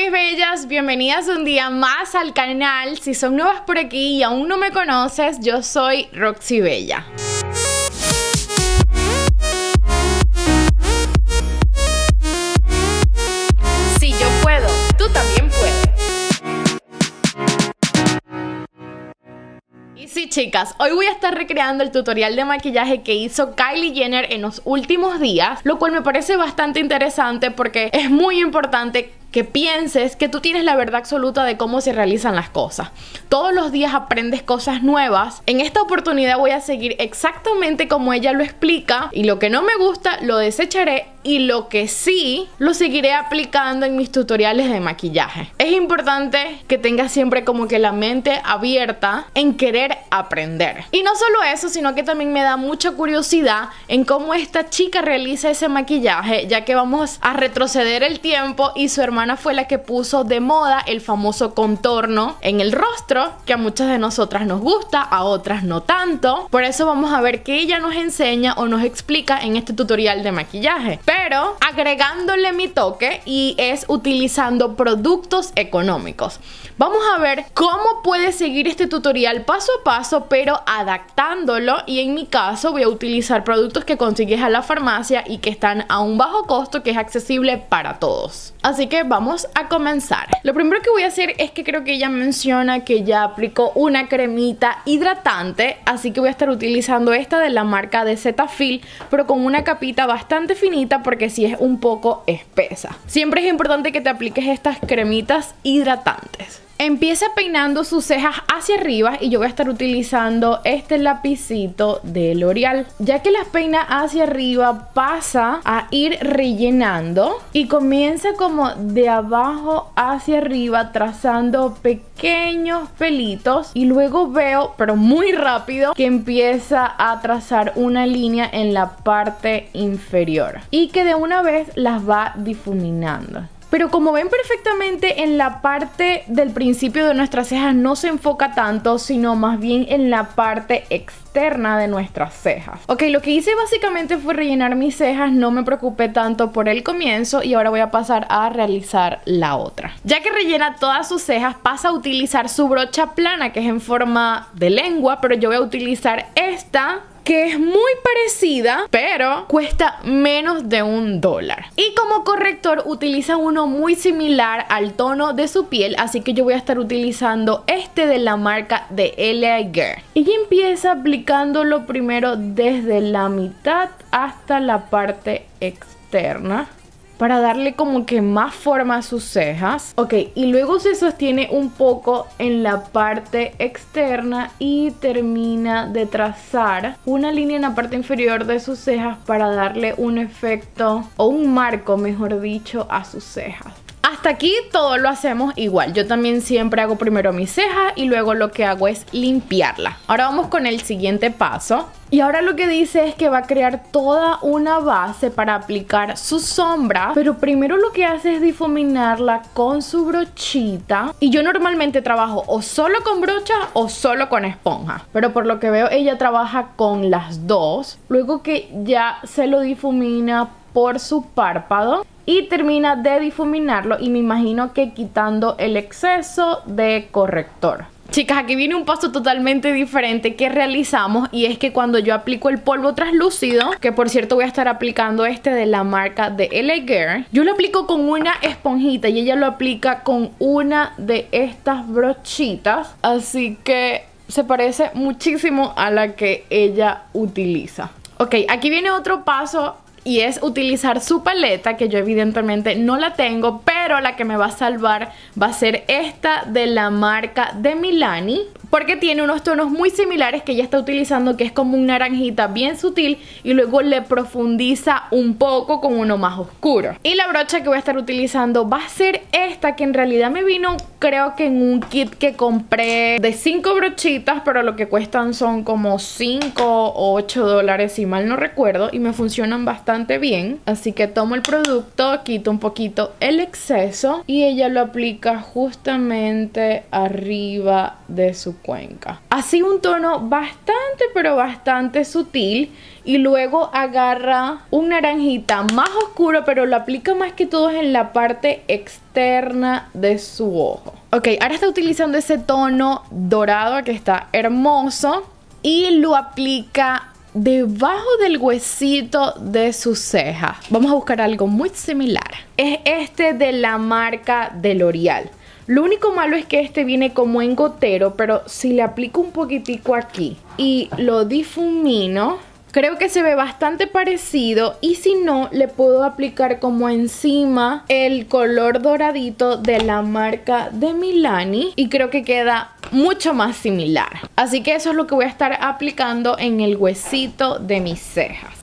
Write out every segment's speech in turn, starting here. mis bellas, bienvenidas un día más al canal. Si son nuevas por aquí y aún no me conoces, yo soy Roxy Bella. Si yo puedo, tú también puedes. Y sí, chicas, hoy voy a estar recreando el tutorial de maquillaje que hizo Kylie Jenner en los últimos días, lo cual me parece bastante interesante porque es muy importante que pienses que tú tienes la verdad absoluta de cómo se realizan las cosas. Todos los días aprendes cosas nuevas. En esta oportunidad voy a seguir exactamente como ella lo explica, y lo que no me gusta lo desecharé y lo que sí lo seguiré aplicando en mis tutoriales de maquillaje. Es importante que tengas siempre como que la mente abierta en querer aprender. Y no solo eso, sino que también me da mucha curiosidad en cómo esta chica realiza ese maquillaje, ya que vamos a retroceder el tiempo y su hermana fue la que puso de moda el famoso contorno en el rostro, que a muchas de nosotras nos gusta, a otras no tanto. Por eso vamos a ver qué ella nos enseña o nos explica en este tutorial de maquillaje, pero agregándole mi toque, y es utilizando productos económicos. Vamos a ver cómo puedes seguir este tutorial paso a paso, pero adaptándolo, y en mi caso voy a utilizar productos que consigues a la farmacia y que están a un bajo costo que es accesible para todos. Así que vamos a comenzar. Lo primero que voy a hacer es que creo que ella menciona que ya aplicó una cremita hidratante, así que voy a estar utilizando esta de la marca de Cetaphil, pero con una capita bastante finita porque sí es un poco espesa. Siempre es importante que te apliques estas cremitas hidratantes. Empieza peinando sus cejas hacia arriba, y yo voy a estar utilizando este lapicito de L'Oreal. Ya que las peina hacia arriba, pasa a ir rellenando y comienza como de abajo hacia arriba, trazando pequeños pelitos, y luego veo, pero muy rápido, que empieza a trazar una línea en la parte inferior y que de una vez las va difuminando. Pero como ven perfectamente, en la parte del principio de nuestras cejas no se enfoca tanto, sino más bien en la parte externa de nuestras cejas. Ok, lo que hice básicamente fue rellenar mis cejas, no me preocupé tanto por el comienzo, y ahora voy a pasar a realizar la otra. Ya que rellena todas sus cejas, pasa a utilizar su brocha plana, que es en forma de lengua, pero yo voy a utilizar esta, que es muy parecida, pero cuesta menos de $1. Y como corrector utiliza uno muy similar al tono de su piel, así que yo voy a estar utilizando este de la marca de LA Girl. Y empieza aplicándolo primero desde la mitad hasta la parte externa, para darle como que más forma a sus cejas. Ok, y luego se sostiene un poco en la parte externa y termina de trazar una línea en la parte inferior de sus cejas para darle un efecto, o un marco mejor dicho, a sus cejas. Hasta aquí todo lo hacemos igual. Yo también siempre hago primero mis cejas y luego lo que hago es limpiarla. Ahora vamos con el siguiente paso. Y ahora lo que dice es que va a crear toda una base para aplicar su sombra, pero primero lo que hace es difuminarla con su brochita. Y yo normalmente trabajo o solo con brocha o solo con esponja, pero por lo que veo ella trabaja con las dos. Luego que ya se lo difumina por su párpado, y termina de difuminarlo, y me imagino que quitando el exceso de corrector. Chicas, aquí viene un paso totalmente diferente que realizamos, y es que cuando yo aplico el polvo translúcido, que por cierto voy a estar aplicando este de la marca de Eleger, yo lo aplico con una esponjita y ella lo aplica con una de estas brochitas, así que se parece muchísimo a la que ella utiliza. Ok, aquí viene otro paso, y es utilizar su paleta, que yo evidentemente no la tengo, pero la que me va a salvar va a ser esta de la marca de Milani, porque tiene unos tonos muy similares que ella está utilizando, que es como un naranjita bien sutil, y luego le profundiza un poco con uno más oscuro. Y la brocha que voy a estar utilizando va a ser esta, que en realidad me vino creo que en un kit que compré de 5 brochitas, pero lo que cuestan son como $5 o $8 si mal no recuerdo, y me funcionan bastante bien. Así que tomo el producto, quito un poquito el exceso, y ella lo aplica justamente arriba de su cuenca. Así un tono bastante, pero bastante sutil. Y luego agarra un naranjita más oscuro, pero lo aplica más que todo en la parte externa de su ojo. Ok, ahora está utilizando ese tono dorado que está hermoso. Y lo aplica debajo del huesito de su ceja. Vamos a buscar algo muy similar. Es este de la marca de L'Oreal. Lo único malo es que este viene como en gotero, pero si le aplico un poquitico aquí y lo difumino, creo que se ve bastante parecido. Y si no, le puedo aplicar como encima el color doradito de la marca de Milani y creo que queda mucho más similar. Así que eso es lo que voy a estar aplicando en el huesito de mis cejas.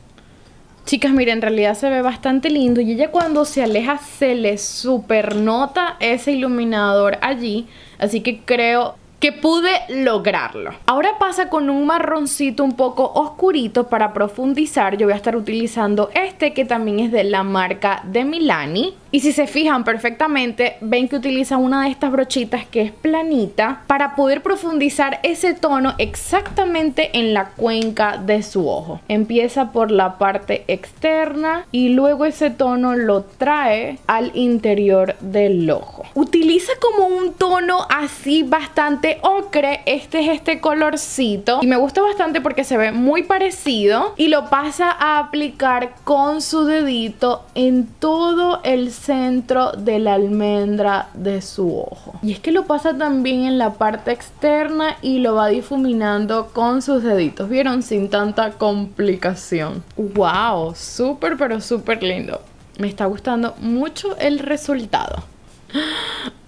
Chicas, miren, en realidad se ve bastante lindo. Y ella cuando se aleja se le super nota ese iluminador allí. Así que creo que pude lograrlo. Ahora pasa con un marroncito un poco oscurito para profundizar. Yo voy a estar utilizando este que también es de la marca de Milani. Y si se fijan perfectamente, ven que utiliza una de estas brochitas que es planita para poder profundizar ese tono exactamente en la cuenca de su ojo. Empieza por la parte externa y luego ese tono lo trae al interior del ojo. Utiliza como un tono así bastante ocre. Este es este colorcito y me gusta bastante porque se ve muy parecido. Y lo pasa a aplicar con su dedito en todo el centro de la almendra de su ojo. Y es que lo pasa también en la parte externa y lo va difuminando con sus deditos. ¿Vieron? Sin tanta complicación. ¡Wow! Súper, pero súper lindo. Me está gustando mucho el resultado.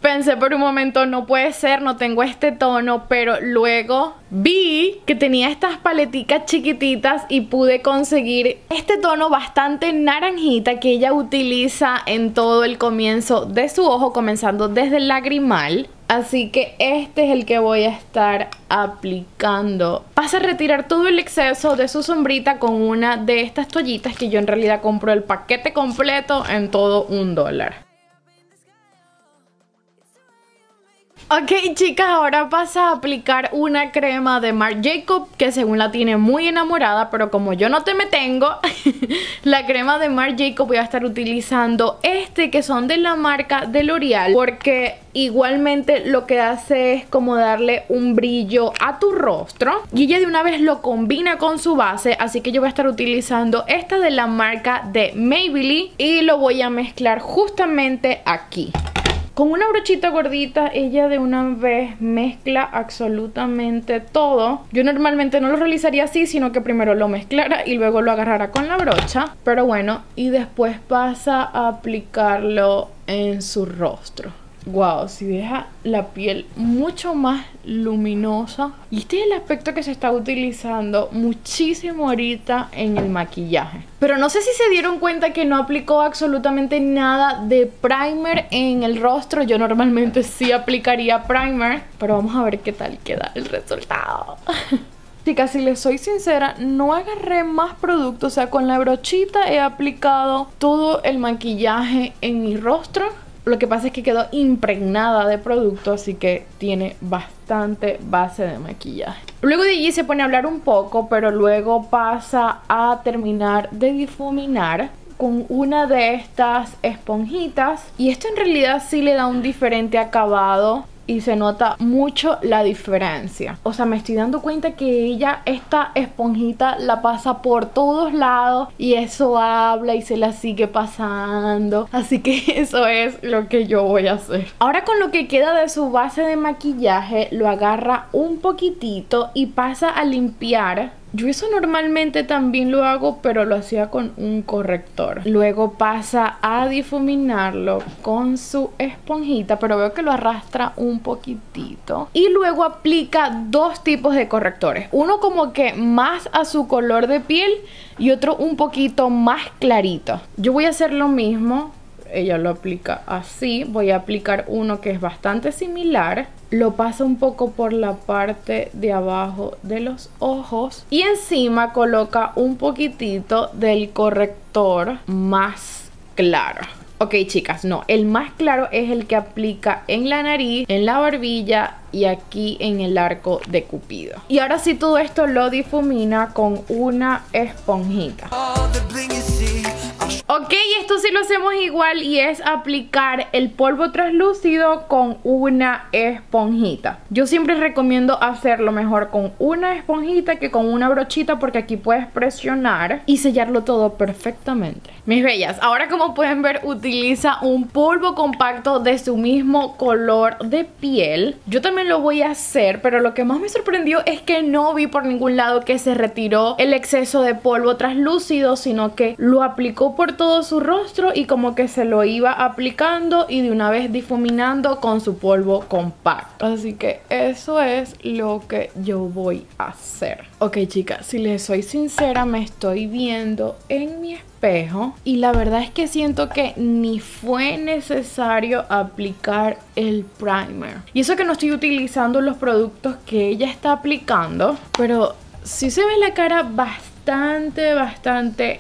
Pensé por un momento, no puede ser, no tengo este tono, pero luego vi que tenía estas paleticas chiquititas y pude conseguir este tono bastante naranjita que ella utiliza en todo el comienzo de su ojo, comenzando desde el lagrimal. Así que este es el que voy a estar aplicando. Vas a retirar todo el exceso de su sombrita con una de estas toallitas que yo en realidad compro el paquete completo en todo $1. Ok, chicas, ahora pasa a aplicar una crema de Marc Jacob que según la tiene muy enamorada, pero como yo no te me tengo, la crema de Marc Jacob voy a estar utilizando este que son de la marca de L'Oreal, porque igualmente lo que hace es como darle un brillo a tu rostro y ella de una vez lo combina con su base. Así que yo voy a estar utilizando esta de la marca de Maybelline y lo voy a mezclar justamente aquí. Con una brochita gordita ella de una vez mezcla absolutamente todo. Yo normalmente no lo realizaría así, sino que primero lo mezclara y luego lo agarrara con la brocha. Pero bueno, y después pasa a aplicarlo en su rostro. Wow, si deja la piel mucho más luminosa. Y este es el aspecto que se está utilizando muchísimo ahorita en el maquillaje. Pero no sé si se dieron cuenta que no aplicó absolutamente nada de primer en el rostro. Yo normalmente sí aplicaría primer, pero vamos a ver qué tal queda el resultado. Chicas, si les soy sincera, no agarré más producto. O sea, con la brochita he aplicado todo el maquillaje en mi rostro. Lo que pasa es que quedó impregnada de producto, así que tiene bastante base de maquillaje. Luego de allí se pone a hablar un poco, pero luego pasa a terminar de difuminar con una de estas esponjitas. Y esto en realidad sí le da un diferente acabado y se nota mucho la diferencia. O sea, me estoy dando cuenta que ella esta esponjita la pasa por todos lados y eso habla y se la sigue pasando. Así que eso es lo que yo voy a hacer. Ahora con lo que queda de su base de maquillaje lo agarra un poquitito y pasa a limpiar. Yo eso normalmente también lo hago, pero lo hacía con un corrector. Luego pasa a difuminarlo con su esponjita, pero veo que lo arrastra un poquitito. Y luego aplica dos tipos de correctores. Uno como que más a su color de piel y otro un poquito más clarito. Yo voy a hacer lo mismo. Ella lo aplica así. Voy a aplicar uno que es bastante similar. Lo pasa un poco por la parte de abajo de los ojos. Y encima coloca un poquitito del corrector más claro. Ok, chicas, no, el más claro es el que aplica en la nariz, en la barbilla y aquí en el arco de Cupido. Y ahora sí, todo esto lo difumina con una esponjita. Ok, esto sí lo hacemos igual y es aplicar el polvo translúcido con una esponjita. Yo siempre recomiendo hacerlo mejor con una esponjita que con una brochita, porque aquí puedes presionar y sellarlo todo perfectamente. Mis bellas, ahora como pueden ver utiliza un polvo compacto de su mismo color de piel. Yo también lo voy a hacer, pero lo que más me sorprendió es que no vi por ningún lado que se retiró el exceso de polvo translúcido, sino que lo aplicó por todo su rostro y como que se lo iba aplicando y de una vez difuminando con su polvo compacto. Así que eso es lo que yo voy a hacer. Ok, chicas, si les soy sincera, me estoy viendo en mi espejo y la verdad es que siento que ni fue necesario aplicar el primer. Y eso que no estoy utilizando los productos que ella está aplicando, pero sí se ve la cara bastante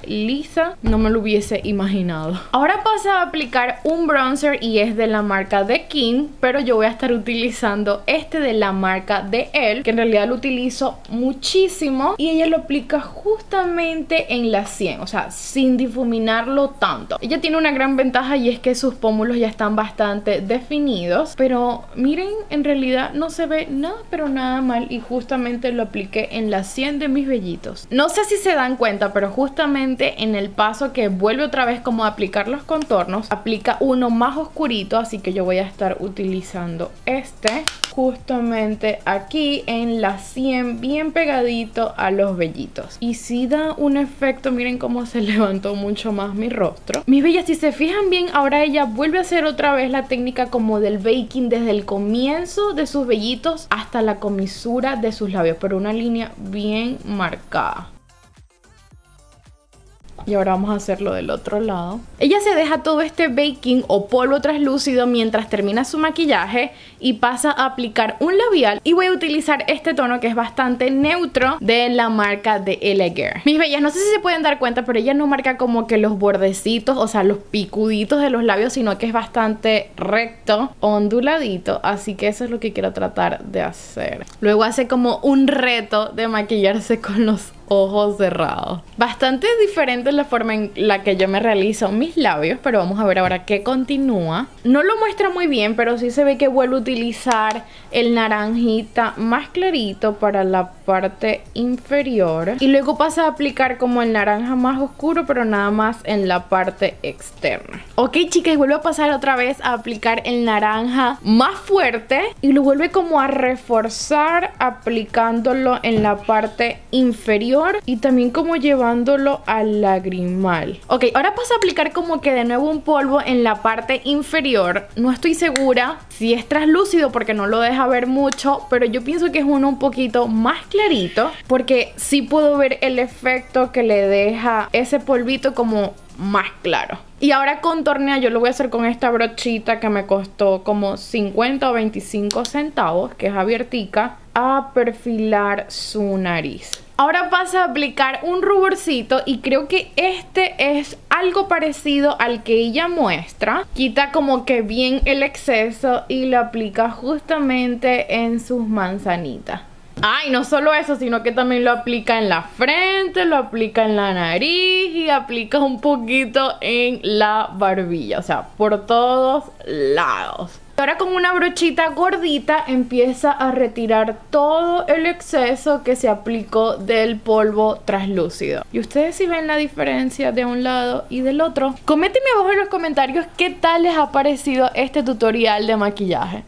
lisa, no me lo hubiese imaginado. Ahora pasa a aplicar un bronzer y es de la marca de King, pero yo voy a estar utilizando este de la marca de Elle, que en realidad lo utilizo muchísimo, y ella lo aplica justamente en la sien, o sea, sin difuminarlo tanto. Ella tiene una gran ventaja y es que sus pómulos ya están bastante definidos, pero miren, en realidad no se ve nada pero nada mal y justamente lo apliqué en la sien de mis bellitos. No sé si se dan cuenta, pero justamente en el paso que vuelve otra vez como a aplicar los contornos, aplica uno más oscurito, así que yo voy a estar utilizando este justamente aquí en la sien, bien pegadito a los vellitos. Y sí da un efecto, miren cómo se levantó mucho más mi rostro. Mis bellas, si se fijan bien, ahora ella vuelve a hacer otra vez la técnica como del baking desde el comienzo de sus vellitos hasta la comisura de sus labios, pero una línea bien marcada. Y ahora vamos a hacerlo del otro lado. Ella se deja todo este baking o polvo translúcido mientras termina su maquillaje y pasa a aplicar un labial. Y voy a utilizar este tono que es bastante neutro de la marca de Eleger. Mis bellas, no sé si se pueden dar cuenta, pero ella no marca como que los bordecitos, o sea, los picuditos de los labios, sino que es bastante recto, onduladito. Así que eso es lo que quiero tratar de hacer. Luego hace como un reto de maquillarse con los ojos cerrados. Bastante diferente la forma en la que yo me realizo mis labios, pero vamos a ver ahora qué continúa. No lo muestra muy bien, pero sí se ve que vuelvo a utilizar el naranjita más clarito para la parte inferior y luego pasa a aplicar como el naranja más oscuro, pero nada más en la parte externa. Ok, chicas, vuelvo a pasar otra vez a aplicar el naranja más fuerte y lo vuelve como a reforzar aplicándolo en la parte inferior y también como llevándolo al lagrimal. Ok, ahora paso a aplicar como que de nuevo un polvo en la parte inferior. No estoy segura si es translúcido porque no lo deja ver mucho, pero yo pienso que es uno un poquito más clarito, porque sí puedo ver el efecto que le deja ese polvito como más claro. Y ahora contornea, yo lo voy a hacer con esta brochita que me costó como 50 o 25 centavos, que es abiertica, a perfilar su nariz. Ahora pasa a aplicar un ruborcito y creo que este es algo parecido al que ella muestra. Quita como que bien el exceso y lo aplica justamente en sus manzanitas. Ah, y no solo eso, sino que también lo aplica en la frente, lo aplica en la nariz y aplica un poquito en la barbilla, o sea, por todos lados. Ahora con una brochita gordita empieza a retirar todo el exceso que se aplicó del polvo translúcido. Y ustedes sí ven la diferencia de un lado y del otro. Coméntenme abajo en los comentarios qué tal les ha parecido este tutorial de maquillaje.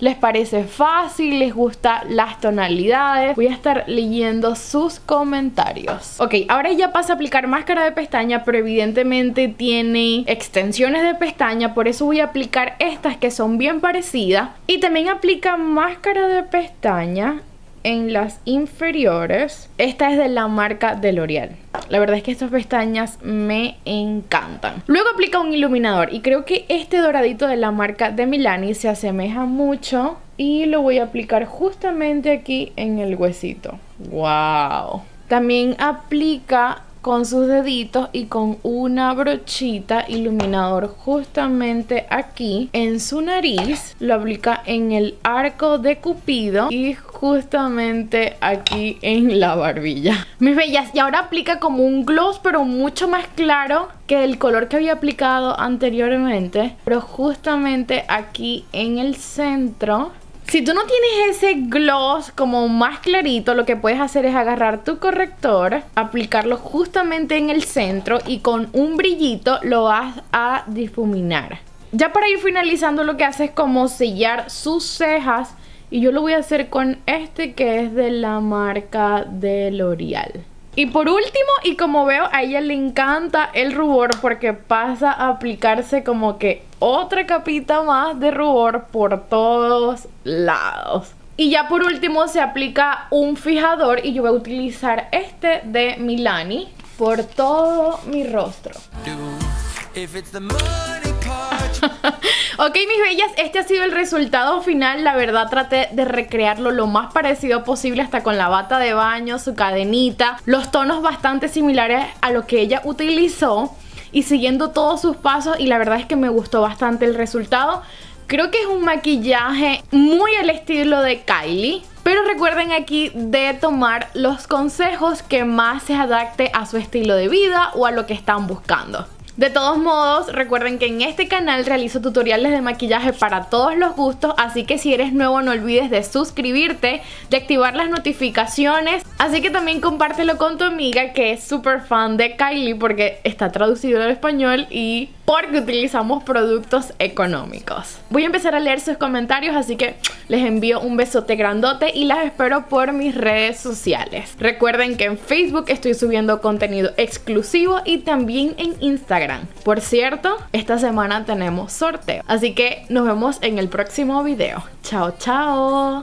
¿Les parece fácil? ¿Les gustan las tonalidades? Voy a estar leyendo sus comentarios. Ok, ahora ya pasa a aplicar máscara de pestaña, pero evidentemente tiene extensiones de pestaña, por eso voy a aplicar estas que son bien parecidas. Y también aplica máscara de pestaña en las inferiores. Esta es de la marca de L'Oreal. La verdad es que estas pestañas me encantan. Luego aplica un iluminador y creo que este doradito de la marca de Milani se asemeja mucho y lo voy a aplicar justamente aquí en el huesito. ¡Wow! También aplica con sus deditos y con una brochita iluminador justamente aquí en su nariz. Lo aplica en el arco de Cupido y justamente aquí en la barbilla. Mis bellas, y ahora aplica como un gloss, pero mucho más claro que el color que había aplicado anteriormente, pero justamente aquí en el centro. Si tú no tienes ese gloss como más clarito, lo que puedes hacer es agarrar tu corrector, aplicarlo justamente en el centro y con un brillito lo vas a difuminar. Ya para ir finalizando, lo que hace es como sellar sus cejas, y yo lo voy a hacer con este que es de la marca de L'Oreal. Y por último, y como veo, a ella le encanta el rubor porque pasa a aplicarse como que otra capita más de rubor por todos lados. Y ya por último se aplica un fijador, y yo voy a utilizar este de Milani por todo mi rostro. Ok, mis bellas, este ha sido el resultado final. La verdad traté de recrearlo lo más parecido posible, hasta con la bata de baño, su cadenita, los tonos bastante similares a lo que ella utilizó y siguiendo todos sus pasos, y la verdad es que me gustó bastante el resultado. Creo que es un maquillaje muy al estilo de Kylie, pero recuerden aquí de tomar los consejos que más se adapte a su estilo de vida o a lo que están buscando. De todos modos, recuerden que en este canal realizo tutoriales de maquillaje para todos los gustos, así que si eres nuevo no olvides de suscribirte, de activar las notificaciones, así que también compártelo con tu amiga que es súper fan de Kylie porque está traducido al español y porque utilizamos productos económicos. Voy a empezar a leer sus comentarios, así que les envío un besote grandote y las espero por mis redes sociales. Recuerden que en Facebook estoy subiendo contenido exclusivo y también en Instagram. Por cierto, esta semana tenemos sorteo, así que nos vemos en el próximo video. Chao, chao.